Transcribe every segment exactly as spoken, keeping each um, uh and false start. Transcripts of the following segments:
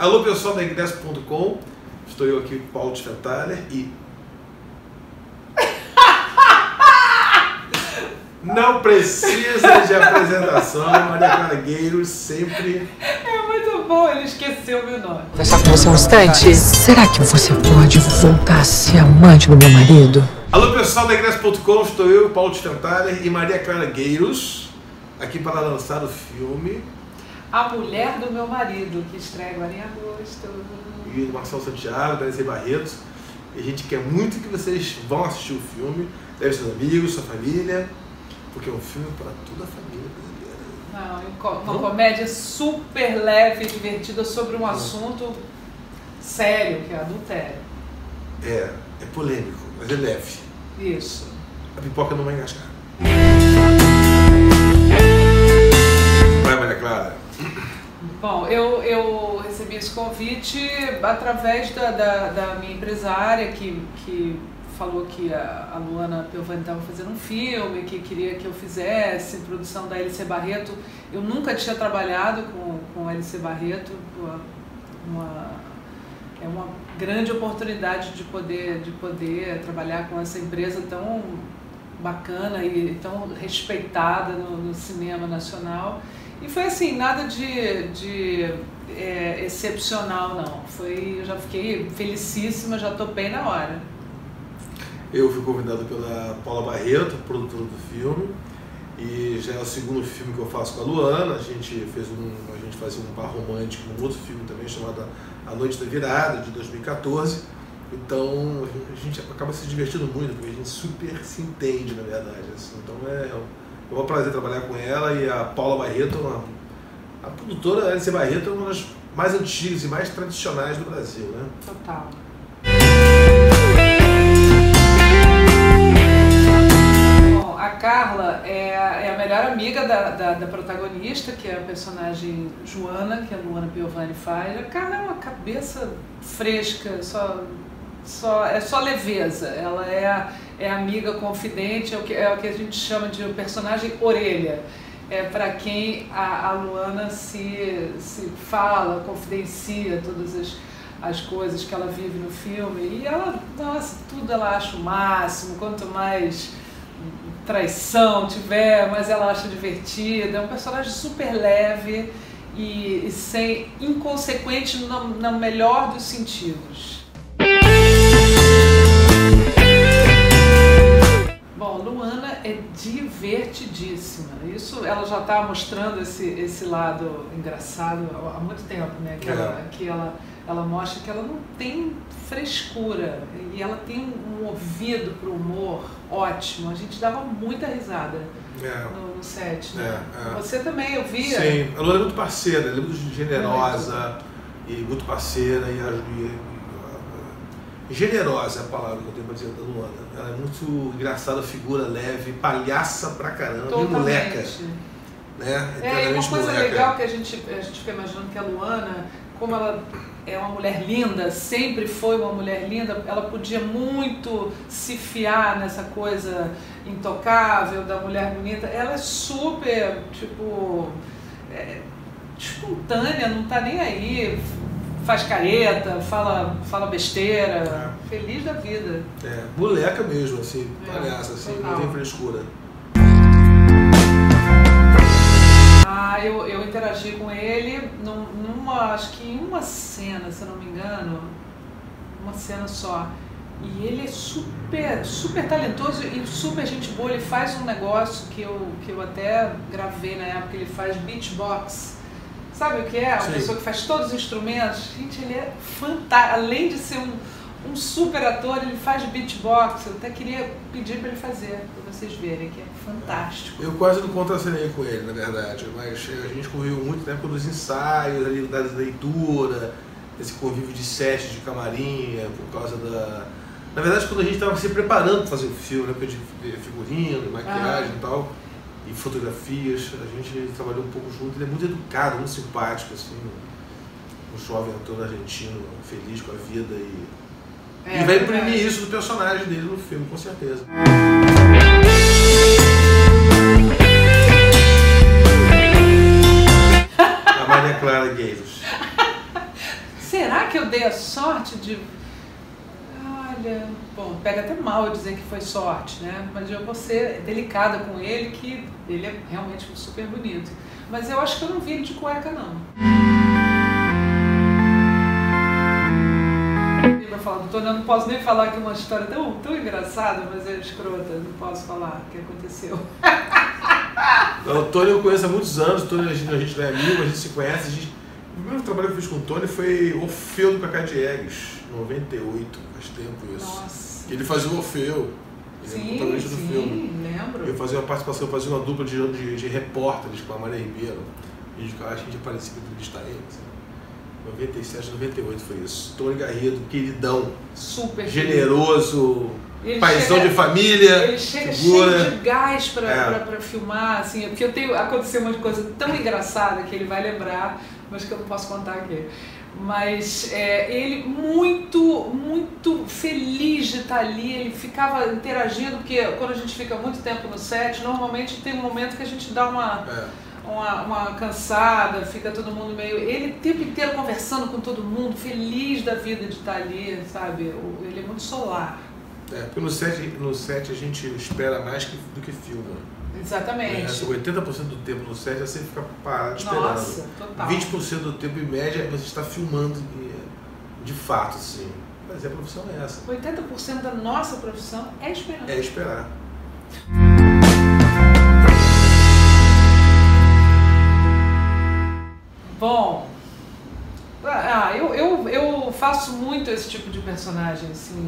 Alô pessoal da Ingresso ponto com, estou eu aqui, Paulo Tiefenthaler, e não precisa de apresentação, Maria Clara Gueiros sempre... É muito bom, ele esqueceu meu nome. Conversar com você um instante? Será que você pode voltar a ser amante do meu marido? Alô pessoal da Ingresso ponto com, estou eu, Paulo Tiefenthaler e Maria Clara Gueiros, aqui para lançar o filme A Mulher do Meu Marido, que estreia agora em agosto. E o Marcelo Santiago, Danisei Barretos. E a gente quer muito que vocês vão assistir o filme, leve seus amigos, sua família, porque é um filme para toda a família brasileira. Não, uma Não? comédia super leve e divertida sobre um Não. assunto sério, que é adultério. É, é polêmico, mas é leve. Isso. A pipoca não vai engasgar. Vai, Maria Clara. Bom, eu, eu recebi esse convite através da, da, da minha empresária, que, que falou que a, a Luana Piovani estava fazendo um filme, que queria que eu fizesse, produção da L C Barreto. Eu nunca tinha trabalhado com, com a L C Barreto, uma, é uma grande oportunidade de poder, de poder trabalhar com essa empresa tão bacana e tão respeitada no, no cinema nacional. E foi assim, nada de, de é, excepcional, não. Foi, eu já fiquei felicíssima, já topei na hora. Eu fui convidado pela Paula Barreto, produtora do filme, e já é o segundo filme que eu faço com a Luana. A gente fez um, a gente fazia um par romântico, um outro filme também chamado A Noite da Virada, de dois mil e quatorze. Então a gente acaba se divertindo muito, porque a gente super se entende, na verdade. Assim. Então é... É um prazer trabalhar com ela, e a Paula Barreto, uma, a produtora L C Barreto, é uma das mais antigas e mais tradicionais do Brasil, né? Total. Bom, a Carla é, é a melhor amiga da, da, da protagonista, que é a personagem Joana, que a Luana Piovani faz. A Carla é uma cabeça fresca, só... Só, é só leveza, ela é, é amiga confidente, é o, que, é o que a gente chama de personagem orelha. É para quem a, a Luana se, se fala, confidencia todas as, as coisas que ela vive no filme. E ela, nossa, tudo ela acha o máximo, quanto mais traição tiver, mais ela acha divertida. É um personagem super leve e, e sem, inconsequente no, no melhor dos sentidos. É divertidíssima. Isso, ela já está mostrando esse, esse lado engraçado há muito tempo, né? Que, é. ela, que ela, ela mostra que ela não tem frescura e ela tem um ouvido para o humor ótimo. A gente dava muita risada é. no, no set. Né? É, é. Você também, eu via. Sim, ela é muito parceira, ela é muito generosa é. e muito parceira e, e generosa é a palavra que eu tenho para dizer da Luana. Ela é muito engraçada, figura leve, palhaça pra caramba, totalmente. E moleca. Né? É, e uma coisa moleca. legal que a gente, a gente fica imaginando que a Luana, como ela é uma mulher linda, sempre foi uma mulher linda, ela podia muito se fiar nessa coisa intocável da mulher bonita. Ela é super, tipo, é, espontânea, não tá nem aí. Faz careta, fala, fala besteira, é. feliz da vida. É, moleca mesmo, assim, é, palhaça, assim, total. Não tem frescura. Ah, eu, eu interagi com ele num, numa, acho que em uma cena, se eu não me engano, uma cena só. E ele é super, super talentoso e super gente boa. Ele faz um negócio que eu, que eu até gravei na época, ele faz beatbox. Sabe o que é? Uma Sim. pessoa que faz todos os instrumentos. Gente, ele é fantástico. Além de ser um, um super ator, ele faz beatbox. Eu até queria pedir para ele fazer, para vocês verem, que é fantástico. Eu quase não contracenei com ele, na verdade. Mas a gente conviveu muito na época dos ensaios, ali, da leitura, esse convívio de set, de camarim, por causa da... Na verdade, quando a gente estava se preparando para fazer o filme, né? De figurino, maquiagem ah. e tal... E fotografias, a gente trabalhou um pouco junto, ele é muito educado, muito simpático, assim, um jovem ator argentino, feliz com a vida e, é, e vai imprimir é. isso do personagem dele no filme, com certeza. A Maria Clara Gueiros. será que eu dei a sorte de... Olha, bom, pega até mal eu dizer que foi sorte, né? Mas eu vou ser delicada com ele, que ele é realmente super bonito. Mas eu acho que eu não vi ele de cueca, não. Falando, eu não posso nem falar aqui uma história tão, tão engraçada, mas é escrota, não posso falar o que aconteceu. Não, o Tony eu conheço há muitos anos, o Tony a gente, a gente não é amigo, a gente se conhece. A gente... O primeiro trabalho que eu fiz com o Tony foi Orfeu do Cacá Diegues, noventa e oito, faz tempo isso. Nossa. Ele fazia o Orfeu, ele sim, era o sim, do filme. Lembro. Eu fazia uma participação, eu fazia uma dupla de, de, de repórteres com a Maria Ribeiro, e a gente aparecia para entrevistar eles. noventa e sete, noventa e oito foi isso. Tony Garrido, queridão, super generoso, ele paizão chega, de família, ele chega figura. Cheio de gás para é. para filmar, assim, porque eu tenho aconteceu uma coisa tão engraçada que ele vai lembrar, mas que eu não posso contar aqui. Mas é, ele muito, muito feliz de estar ali, ele ficava interagindo, porque quando a gente fica muito tempo no set, normalmente tem um momento que a gente dá uma... É. Uma, uma cansada, fica todo mundo meio... Ele o tempo inteiro conversando com todo mundo, feliz da vida de estar ali, sabe? Ele é muito solar. É, porque no set, no set a gente espera mais que, do que filma. Exatamente. É, oitenta por cento do tempo no set é sempre ficar parado esperando. Nossa, total. vinte por cento do tempo, em média, você está filmando de fato, sim. Mas a profissão é essa. oitenta por cento da nossa profissão é esperar. É esperar. Bom, ah, eu, eu, eu faço muito esse tipo de personagem, assim,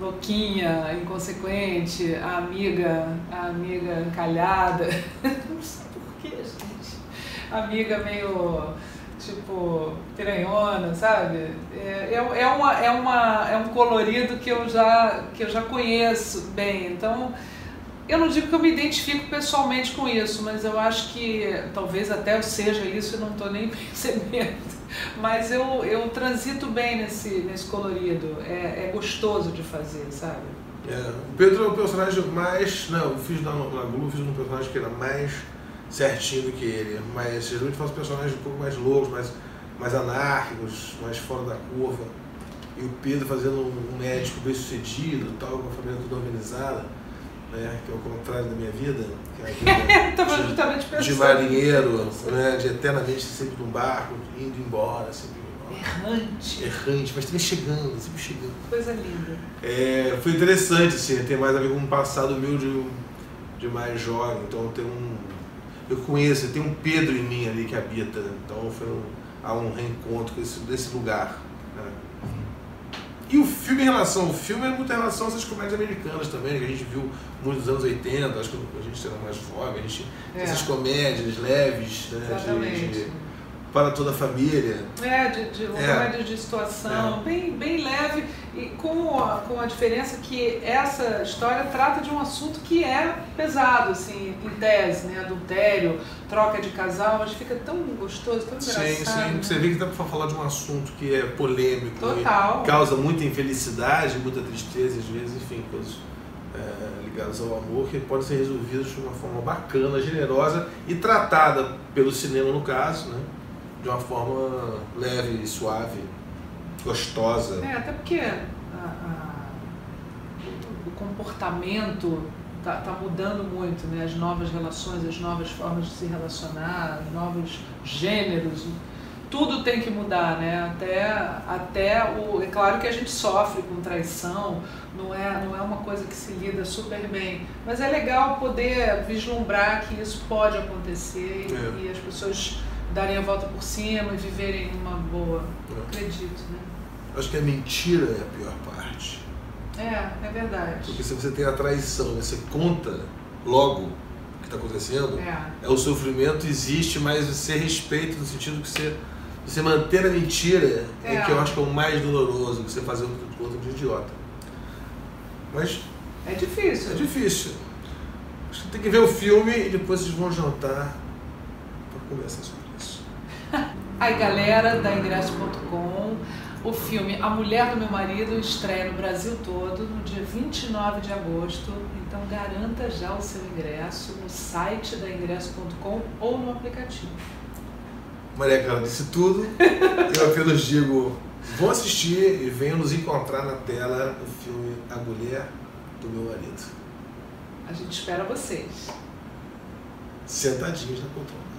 louquinha, inconsequente, a amiga, a amiga encalhada, não sei porquê, gente, amiga meio, tipo, piranhona, sabe? É, é, uma, é, uma, é um colorido que eu, já, que eu já conheço bem, então... Eu não digo que eu me identifico pessoalmente com isso, mas eu acho que talvez até eu seja isso e não estou nem percebendo. Mas eu, eu transito bem nesse, nesse colorido, é, é gostoso de fazer, sabe? É, o Pedro é o personagem mais... Não, eu fiz na Globo, fiz um personagem que era mais certinho do que ele, mas geralmente faço personagens um pouco mais loucos, mais, mais anárquicos, mais fora da curva. E o Pedro fazendo um médico bem sucedido, tal, com a família toda organizada. Né, que é o contrário da minha vida, que é a vida de marinheiro, né, de eternamente sempre num barco, indo embora, sempre indo embora. Errante. Errante, mas também chegando, sempre chegando. Coisa linda. É, foi interessante, assim, tem mais a ver com um passado meu de, de mais jovem, então tem um... Eu conheço, tem um Pedro em mim ali que habita, então foi um, há um reencontro com esse, desse lugar. Né. E o filme em relação, o filme é muita relação a essas comédias americanas também, que a gente viu muito nos anos oitenta, acho que a gente era mais jovem, a gente, é. essas comédias leves, né, de, de, para toda a família. É, de, de uma é. comédia de situação, é. bem, bem leve, e com a, com a diferença que essa história trata de um assunto que é pesado, assim, em tese, né, adultério, troca de casal, mas fica tão gostoso, tão engraçado. Sim, sim. Né? Você vê que dá para falar de um assunto que é polêmico, total. Causa muita infelicidade, muita tristeza, às vezes, enfim, coisas é, ligadas ao amor, que podem ser resolvidas de uma forma bacana, generosa e tratada pelo cinema, no caso, né, de uma forma leve, suave, gostosa. É, até porque a, a, o comportamento... Tá, tá mudando muito, né? As novas relações, as novas formas de se relacionar, os novos gêneros, tudo tem que mudar, né? Até, até o... É claro que a gente sofre com traição, não é, não é uma coisa que se lida super bem, mas é legal poder vislumbrar que isso pode acontecer e, é. e as pessoas darem a volta por cima e viverem uma boa... É. Acredito, né? Acho que a mentira é a pior parte. É, é verdade. Porque se você tem a traição, né, você conta logo o que está acontecendo, é. é o sofrimento existe, mas você respeita no sentido que você, você manter a mentira é. é que eu acho que é o mais doloroso, que você fazer um outro de idiota. Mas... É difícil. É difícil. Acho que tem que ver o filme e depois vocês vão jantar para conversar sobre isso. Aí, galera da Ingresso ponto com, o filme A Mulher do Meu Marido estreia no Brasil todo no dia vinte e nove de agosto, então garanta já o seu ingresso no site da Ingresso ponto com ou no aplicativo. Maria Clara disse tudo, eu apenas digo, vão assistir e venham nos encontrar na tela o filme A Mulher do Meu Marido. A gente espera vocês. Sentadinhos na poltrona.